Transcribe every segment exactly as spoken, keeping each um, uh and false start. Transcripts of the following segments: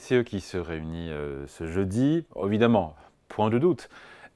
B C E qui se réunit euh, ce jeudi, évidemment, point de doute,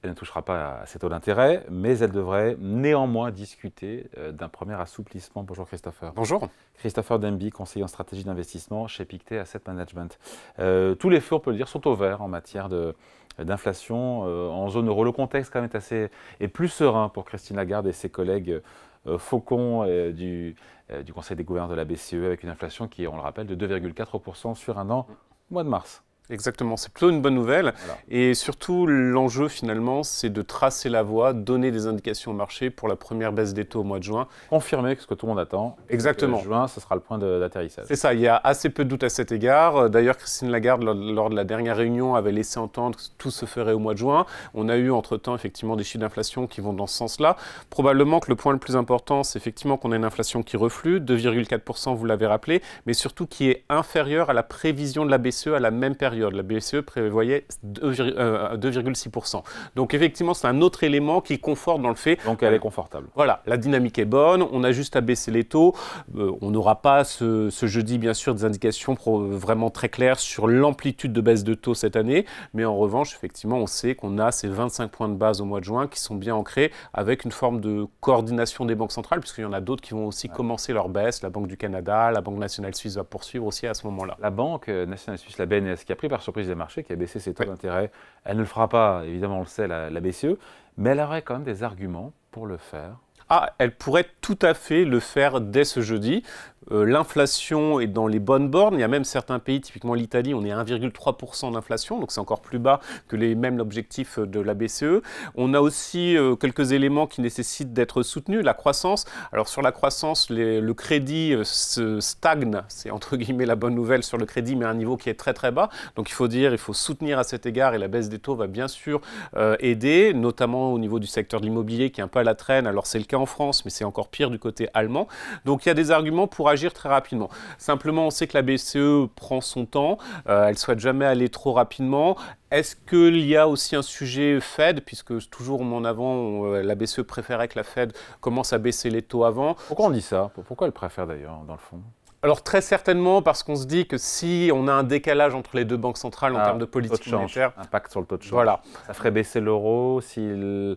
elle ne touchera pas à ses taux d'intérêt, mais elle devrait néanmoins discuter euh, d'un premier assouplissement. Bonjour Christopher. Bonjour. Christopher Dembik, conseiller en stratégie d'investissement chez Pictet Asset Management. Euh, tous les feux, on peut le dire, sont au vert en matière de... d'inflation euh, en zone euro. Le contexte quand même est assez est plus serein pour Christine Lagarde et ses collègues euh, Faucon euh, du, euh, du Conseil des gouverneurs de la B C E, avec une inflation qui est, on le rappelle, de deux virgule quatre pour cent sur un an au mois de mars. Exactement, c'est plutôt une bonne nouvelle. Voilà. Et surtout, l'enjeu finalement, c'est de tracer la voie, donner des indications au marché pour la première baisse des taux au mois de juin. Confirmer ce que tout le monde attend. Exactement. Donc, euh, juin, ce sera le point d'atterrissage. C'est ça, il y a assez peu de doutes à cet égard. D'ailleurs, Christine Lagarde, lors, lors de la dernière réunion, avait laissé entendre que tout se ferait au mois de juin. On a eu entre-temps effectivement des chiffres d'inflation qui vont dans ce sens-là. Probablement que le point le plus important, c'est effectivement qu'on a une inflation qui reflue, deux virgule quatre pour cent, vous l'avez rappelé, mais surtout qui est inférieure à la prévision de la B C E à la même période. La B C E prévoyait deux virgule six pour cent. Donc effectivement, c'est un autre élément qui conforte dans le fait. Donc elle est confortable. Voilà, la dynamique est bonne, on a juste à baisser les taux. Euh, on n'aura pas ce, ce jeudi, bien sûr, des indications vraiment très claires sur l'amplitude de baisse de taux cette année. Mais en revanche, effectivement, on sait qu'on a ces vingt-cinq points de base au mois de juin qui sont bien ancrés, avec une forme de coordination des banques centrales, puisqu'il y en a d'autres qui vont aussi ouais. commencer leur baisse. La Banque du Canada, la Banque nationale suisse va poursuivre aussi à ce moment-là. La Banque nationale suisse, la B N S, qui a pris par surprise des marchés, qui a baissé ses taux oui. d'intérêt. Elle ne le fera pas, évidemment, on le sait, la, la B C E, mais elle aurait quand même des arguments pour le faire. Ah, elle pourrait tout à fait le faire dès ce jeudi. Euh, L'inflation est dans les bonnes bornes. Il y a même certains pays, typiquement l'Italie, on est à un virgule trois pour cent d'inflation, donc c'est encore plus bas que les mêmes objectifs de la B C E. On a aussi euh, quelques éléments qui nécessitent d'être soutenus. La croissance. Alors sur la croissance, les, le crédit se stagne. C'est entre guillemets la bonne nouvelle sur le crédit, mais à un niveau qui est très très bas. Donc il faut dire, il faut soutenir à cet égard, et la baisse des taux va bien sûr euh, aider, notamment au niveau du secteur de l'immobilier qui est un peu à la traîne. Alors c'est le cas en France, mais c'est encore pire du côté allemand. Donc il y a des arguments pour agir très rapidement. Simplement, on sait que la B C E prend son temps, euh, elle ne souhaite jamais aller trop rapidement. Est-ce qu'il y a aussi un sujet Fed, puisque toujours on met en avant, on, euh, la B C E préférait que la Fed commence à baisser les taux avant. Pourquoi on dit ça? Pourquoi elle préfère d'ailleurs, dans le fond? Alors très certainement parce qu'on se dit que si on a un décalage entre les deux banques centrales en ah, termes de politique monétaire... Impact sur le taux de change. Voilà. Ça ferait baisser l'euro s'il...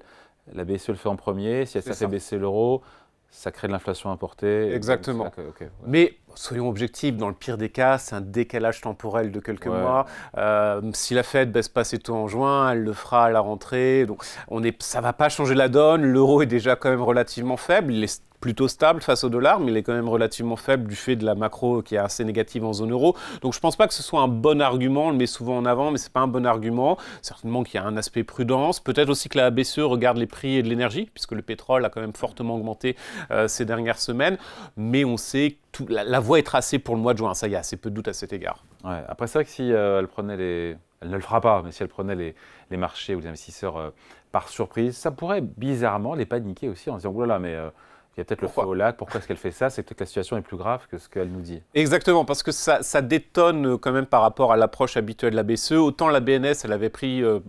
La B C E le fait en premier, si elle fait ça. baisser l'euro, ça crée de l'inflation importée. Exactement. Que, okay, ouais. Mais soyons objectifs, dans le pire des cas, c'est un décalage temporel de quelques ouais. mois. Euh, si la Fed ne baisse pas ses taux en juin, elle le fera à la rentrée. Donc on est, ça ne va pas changer la donne. L'euro est déjà quand même relativement faible. Il est plutôt stable face au dollar, mais il est quand même relativement faible du fait de la macro qui est assez négative en zone euro. Donc je ne pense pas que ce soit un bon argument, on le met souvent en avant, mais ce n'est pas un bon argument. Certainement qu'il y a un aspect prudence, peut-être aussi que la B C E regarde les prix de l'énergie, puisque le pétrole a quand même fortement augmenté euh, ces dernières semaines, mais on sait que tout, la, la voie est tracée pour le mois de juin, ça y a assez peu de doute à cet égard. Ouais, après c'est vrai que si euh, elle prenait les... Elle ne le fera pas, mais si elle prenait les, les marchés ou les investisseurs euh, par surprise, ça pourrait bizarrement les paniquer aussi en se disant « Ouh là là, mais... Euh, » Il y a peut-être le feu au lac. Pourquoi est-ce qu'elle fait ça? C'est peut-être que la situation est plus grave que ce qu'elle nous dit. Exactement, parce que ça, ça détonne quand même par rapport à l'approche habituelle de la B C E. Autant la B N S, elle avait pris euh,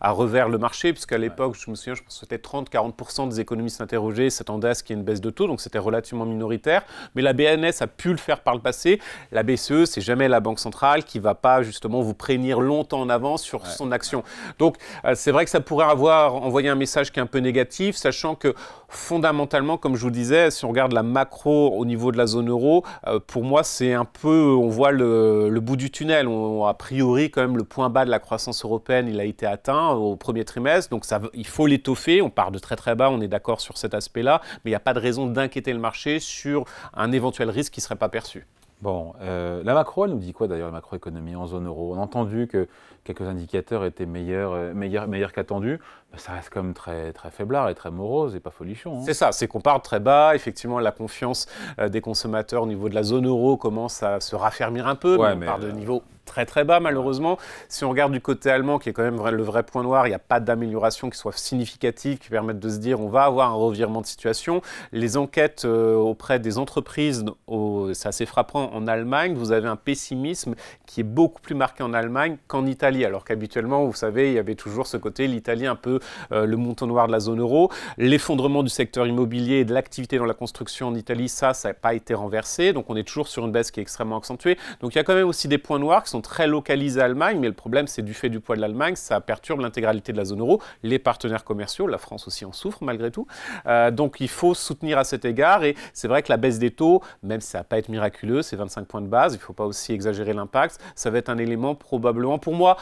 à revers le marché, puisqu'à l'époque, ouais. je me souviens, je pense que c'était trente à quarante pour cent des économistes interrogés s'attendaient à ce qu'il y ait une baisse de taux, donc c'était relativement minoritaire. Mais la B N S a pu le faire par le passé. La B C E, c'est jamais la banque centrale qui ne va pas justement vous prévenir longtemps en avance sur ouais. son action. Donc euh, c'est vrai que ça pourrait avoir envoyé un message qui est un peu négatif, sachant que fondamentalement, comme je vous disais, si on regarde la macro au niveau de la zone euro, euh, pour moi c'est un peu, on voit le, le bout du tunnel. On, on, a priori quand même le point bas de la croissance européenne, il a été atteint au premier trimestre, donc ça, il faut l'étoffer. On part de très très bas, on est d'accord sur cet aspect-là, mais il n'y a pas de raison d'inquiéter le marché sur un éventuel risque qui ne serait pas perçu. Bon, euh, la macro, elle nous dit quoi d'ailleurs, la macroéconomie en zone euro? On a entendu que quelques indicateurs étaient meilleurs, euh, meilleurs, meilleurs qu'attendus, mais ça reste quand même très, très faiblard et très morose et pas folichon. Hein. C'est ça, c'est qu'on part très bas. Effectivement, la confiance euh, des consommateurs au niveau de la zone euro commence à se raffermir un peu, ouais, mais on part de euh... niveau très très bas malheureusement. Si on regarde du côté allemand, qui est quand même le vrai point noir, il n'y a pas d'amélioration qui soit significative, qui permette de se dire on va avoir un revirement de situation. Les enquêtes euh, auprès des entreprises, oh, c'est assez frappant, en Allemagne, vous avez un pessimisme qui est beaucoup plus marqué en Allemagne qu'en Italie, alors qu'habituellement, vous savez, il y avait toujours ce côté, l'Italie un peu euh, le montant noir de la zone euro. L'effondrement du secteur immobilier et de l'activité dans la construction en Italie, ça, ça n'a pas été renversé. Donc on est toujours sur une baisse qui est extrêmement accentuée. Donc il y a quand même aussi des points noirs qui sont très localisés à Allemagne, mais le problème, c'est du fait du poids de l'Allemagne, ça perturbe l'intégralité de la zone euro. Les partenaires commerciaux, la France aussi en souffre malgré tout. Euh, donc il faut soutenir à cet égard. Et c'est vrai que la baisse des taux, même si ça ne va pas être miraculeux, c'est vingt-cinq points de base, il ne faut pas aussi exagérer l'impact. Ça va être un élément probablement, pour moi,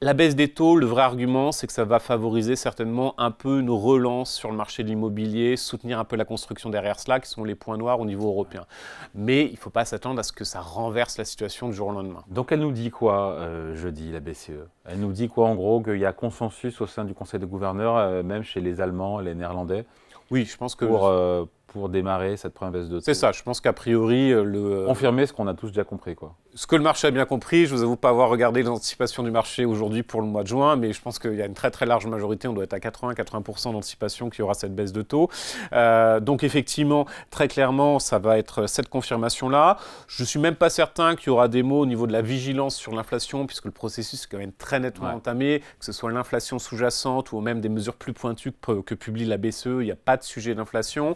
la baisse des taux, le vrai argument, c'est que ça va favoriser certainement un peu une relance sur le marché de l'immobilier, soutenir un peu la construction derrière cela, qui sont les points noirs au niveau européen. Mais il ne faut pas s'attendre à ce que ça renverse la situation du jour au lendemain. Donc elle nous dit quoi euh, jeudi, la B C E? Elle nous dit quoi en gros? Qu'il y a consensus au sein du Conseil de gouverneurs, euh, même chez les Allemands, les Néerlandais? Oui, je pense que... Pour, euh, pour démarrer cette première baisse de taux. C'est ça, je pense qu'a priori... le confirmer ce qu'on a tous déjà compris, quoi. Ce que le marché a bien compris, je ne vous avoue pas avoir regardé les anticipations du marché aujourd'hui pour le mois de juin, mais je pense qu'il y a une très très large majorité, on doit être à quatre-vingts à quatre-vingts pour cent d'anticipation qu'il y aura cette baisse de taux. Euh, donc effectivement, très clairement, ça va être cette confirmation-là. Je ne suis même pas certain qu'il y aura des mots au niveau de la vigilance sur l'inflation, puisque le processus est quand même très nettement ouais. entamé, que ce soit l'inflation sous-jacente ou même des mesures plus pointues que, que publie la B C E, il n'y a pas de sujet d'inflation.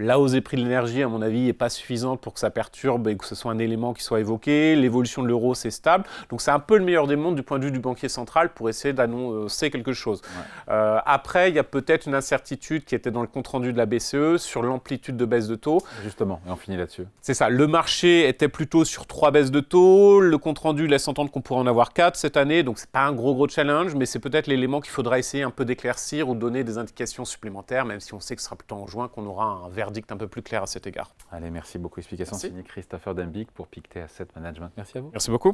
La hausse des prix de l'énergie, à mon avis, n'est pas suffisante pour que ça perturbe et que ce soit un élément qui soit évoqué. L'évolution de l'euro, c'est stable. Donc, c'est un peu le meilleur des mondes du point de vue du banquier central pour essayer d'annoncer quelque chose. Ouais. Euh, après, il y a peut-être une incertitude qui était dans le compte-rendu de la B C E sur l'amplitude de baisse de taux. Justement, et on finit là-dessus. C'est ça. Le marché était plutôt sur trois baisses de taux. Le compte-rendu laisse entendre qu'on pourrait en avoir quatre cette année. Donc, ce n'est pas un gros, gros challenge, mais c'est peut-être l'élément qu'il faudra essayer un peu d'éclaircir ou donner des indications supplémentaires, même si on sait que ce sera plutôt en juin qu'on aura un verdict un peu plus clair à cet égard. Allez, merci beaucoup. Explication signée Christopher Dembik pour Pictet Asset Management. Merci à vous. Merci beaucoup.